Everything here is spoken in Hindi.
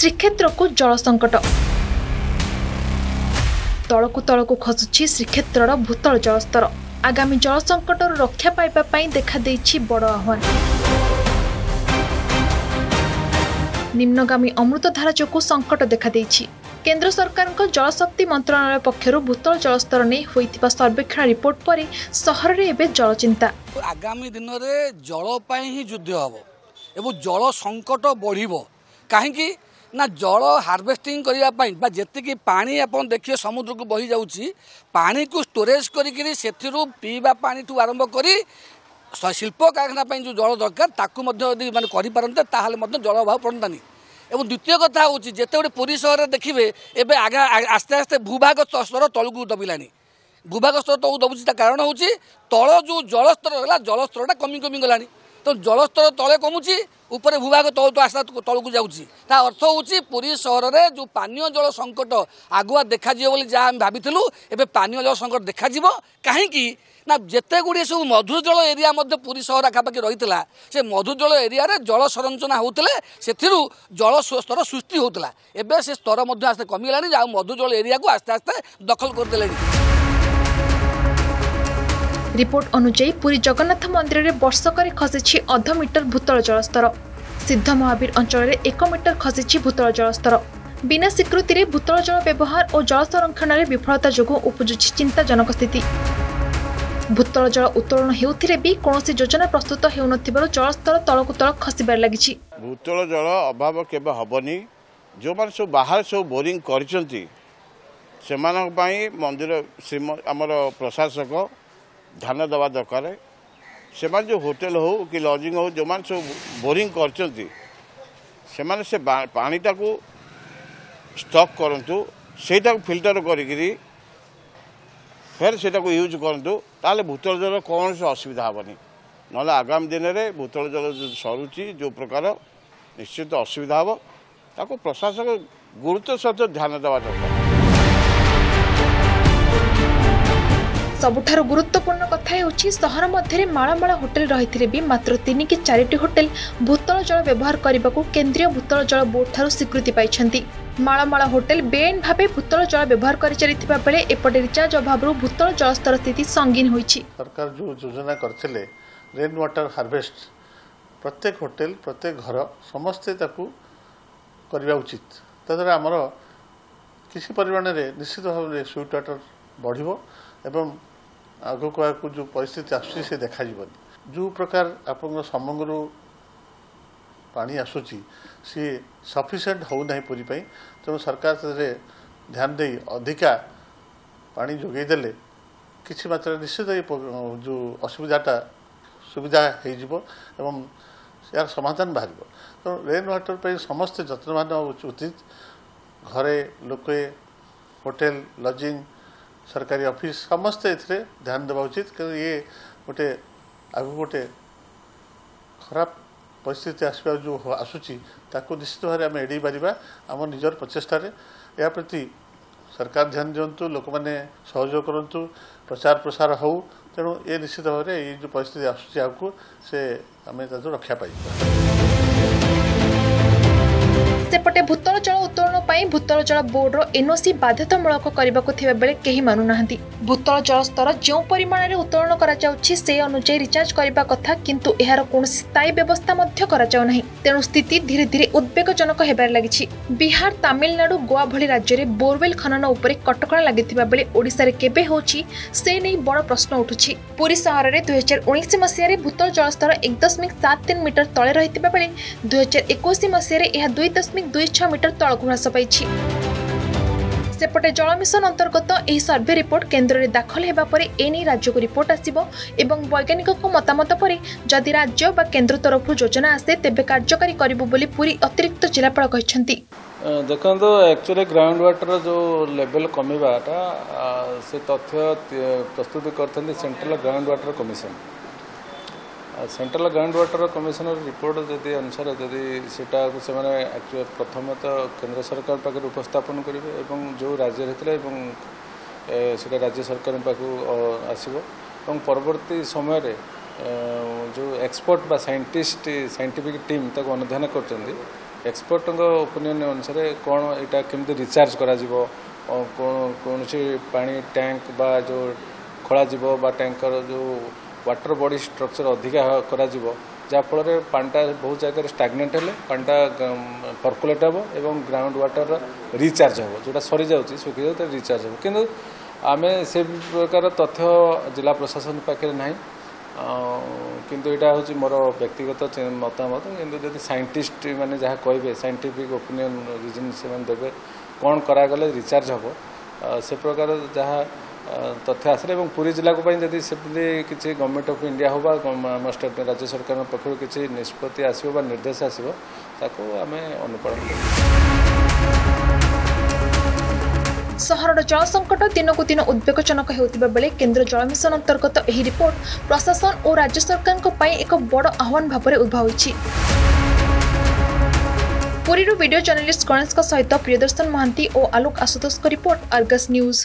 श्रीक्षेत्र को जल संकट तलकू खसुची श्रीक्षेत्र भूतल जलस्तर आगामी जल संकट रक्षा पाइबा देखादे बड़ आह्वान निम्नगामी अमृतधारा जो संकट देखादे केन्द्र सरकार जलशक्ति मंत्रणालय पक्षर भूतल जलस्तर नहीं होता सर्वेक्षण रिपोर्ट पर सहर में एवं जल चिंता आगामी दिन में जलपाई ही युद्ध हम एवं जल संकट बढ़ कहीं ना जल हार्वेस्टिंग करने जी पा आप देखिए समुद्र को बही जाऊँगी पानी को स्टोरेज करूँ पीवा पानी ठूँ आरंभ कर शिल्प कारखाना जो जल दरकार ताकू मैं करें तालोले जल अभाव पड़तानी और द्वितीय कथा हूँ जिते गोटे पुरी सहर देखिए एवं आस्ते आस्ते भूभाग स्तर तलू दबिलानी भूभाग स्तर तलू दबुची कारण हूँ तल जो जलस्तर रहा जलस्तर कमी कमी गलानी तो जलस्तर तले कमुची उपरे भूभाग तल तो आस्ता तलू जाऊँगी अर्थ हूँ पुरी सहर में जो पानी जल संकट आगुआ देखा जहाँ भाई एवं पानी जल संकट देखा कहीं ना जिते गुड़े सब मधुर जल एरिया पुरी सहर आखापाखि रही है से मधुर जल एरिया जल संरचना होते से जल स्तर सृष्टि होता एवं से स्तर आस्ते कमीगला जहाँ मधुर जल एरिया को आस्ते आस्ते दखल करदे। रिपोर्ट अनुजाई पुरी जगन्नाथ मंदिर में वर्षकर खसी अध मीटर भूतल जलस्तर सिद्ध महावीर अंचल में 1 मीटर खसी भूतल जलस्तर बिना स्वीकृति भूतल जल व्यवहार और जल संरक्षण में विफलता जो उपजुची चिंताजनक स्थिति भूतल जल उत्तोलन हेउथिरे भी कोनोसी योजना प्रस्तुत हेउनथिबारो जलस्तर तलकु तल खसिबार लागिछि। भूतल जल अभाव केबे हबनी जो मान सब बाहर सब बोरिंग करचंती सेमानक पई मंदिर हमर प्रशासक ध्यान देवा दरकार सेमान जो होटल हो कि लॉजिंग हो जो मान सब बोरिंग करचंती सेमान से पानी ताकू स्टॉक करंतु सेटा फिल्टर करिगिरी फिर से यूज करूँ ताले भूतल जल कौन से असुविधा हेनी ना आगामी दिन में भूतल जल जो सरुची जो प्रकार निश्चित असुविधा हे ताको प्रशासक गुरुत्व सहित ध्यान देवा दरकार। सबुठार गुरुत्वपूर्ण कथा होछि सहर मध्य माला होटेल रही भी मात्र 3 कि 4 होटेल भूतल जल व्यवहार करने को केन्द्रीय भूतल जल बोर्ड ठारू स्वीकृति पाई माला होटेल बेआईन भाव भूतल जल व्यवहार कर बेले एपटे रिचार्ज अभाव भूतल जलस्तर स्थिति संगीन होती। सरकार जो योजना करथिले रेन वाटर हार्वेस्ट प्रत्येक होटेल प्रत्येक घर समस्ते करवा उचित तद्वारा आमर किसी परिमाण में निश्चित भाव में स्वीट वाटर बढ़िबो एवं आगो को जो परिस्थिति आसुची से देखा जीवन जो प्रकार आप समग्र पानी आसूची सी सफिशिएंट हो नहीं पूरी पाई तेणु सरकार ध्यान दे अधिका पानी जोगेदेले किसी मात्रा निश्चित जो असुविधाटा सुविधा एवं यार समाधान बाहर तेणु रेन वाटर पर समस्त जत्नवान उचित घरे लोके होटेल लॉजिंग सरकारी ऑफिस समस्ते ध्यान देवा उचित क्योंकि ये गोटे आगे गोटे खराब परिस्थिति आसपा जो आसूची निश्चित भाव में एड़े पार आम निजर प्रचेषार या प्रति सरकार ध्यान दिंतु लोक मैंने सहयोग करूँ प्रचार प्रसार हो तेणु ये निश्चित भाव में ये जो परिस्थिति आसूची आपको से आम रक्षा पाई। सेपटे भूतल जल उत्तोलन भूतल जल बोर्डर एनओसी बाध्यतामूलक करने बेले कहीं मानुना भूतल जलस्तर जो परिमाण में उत्तोलन कर अनुजाई रिचार्ज करने कथा किंतु यार कौन स्थायी व्यवस्था ना तेणु स्थिति धीरे धीरे उद्वेगजनक होबार लगी। बिहार तमिलनाडु गोवा भली राज्य में बोरवेल खनन उपर कटका लगी बेले ओडिशा केबे होछि से नहीं बड़ प्रश्न उठुछि। पुरी सहर में 2019 मसीह भूतल जलस्तर 1.73 मीटर तले रही बेले 2021 मसीह 2.26 मीटर तलक ह्रास पाई। सेपटे जल मिशन अंतर्गत यह सर्वे रिपोर्ट केन्द्र में दाखल होगा पर एने राज्य को रिपोर्ट आसिबो एवं वैज्ञानिक को मतामत पर जदि राज्य व केन्द्र तरफ योजना आसे तेबे कार्यकारी करिबो बोली पूरी अतिरिक्त जिलापाल कहिसेंती। देखो एक्चुअली ग्राउंड वाटर जो लेवल कमीबाटा से तथ्य प्रस्तुत करथले central ground water commission central ground water commission report जदि अनुसार जदि सीटा से एक्चुअली प्रथम तो केंद्र सरकार पाखे उपस्थापन करेंगे और जो राज्य रहता राज्य सरकार पाखक आसव परवर्ती समय रे जो एक्सपर्ट बा साइंटिस्ट साइंटिफिक टीम अनुधान कर एक्सपर्ट ओपिनियन अनुसार कौन यहाँ केमती रिचार्ज कर कौन सी पानी टैंक बा जो खोल टैंकर जो वाटर बॉडी स्ट्रक्चर अधिका कराफल पाटा बहुत जगह स्टाग्नेट है पाटा सर्कुलेट हे और ग्राउंड वाटर रिचार्ज हे जोटा सरी जाऊँगी सुखी जाए रिचार्ज हे कि आम से प्रकार तथ्य जिला प्रशासन पाखे ना किंतु यहाँ हूँ मोर व्यक्तिगत मतामत कि साइंटिस्ट मैंने जहाँ कहे साइंटिफिक ओपिनियन रिजन से देवे कौन करागले रिचार्ज हे से प्रकार जहाँ तथ्य आसे पूरी जिला कोई से किसी गवर्नमेंट ऑफ इंडिया हो आम स्टेट राज्य सरकार पक्ष किसी निष्पत्ति आसो निर्देश आसो ताको आमे अनुपालन कर सहर जल संकट दिनक दिन उद्वेगजनक होता बेले केन्द्र जल मिशन अंतर्गत यह रिपोर्ट प्रशासन और राज्य सरकार एक बड़ आह्वान भाव में उद्भव होती। पुरी वीडियो जर्नलिस्ट गणेश का सहित प्रियदर्शन महांती और आलोक आशुतोष का रिपोर्ट आर्गस न्यूज।